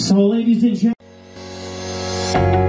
So, ladies and gentlemen.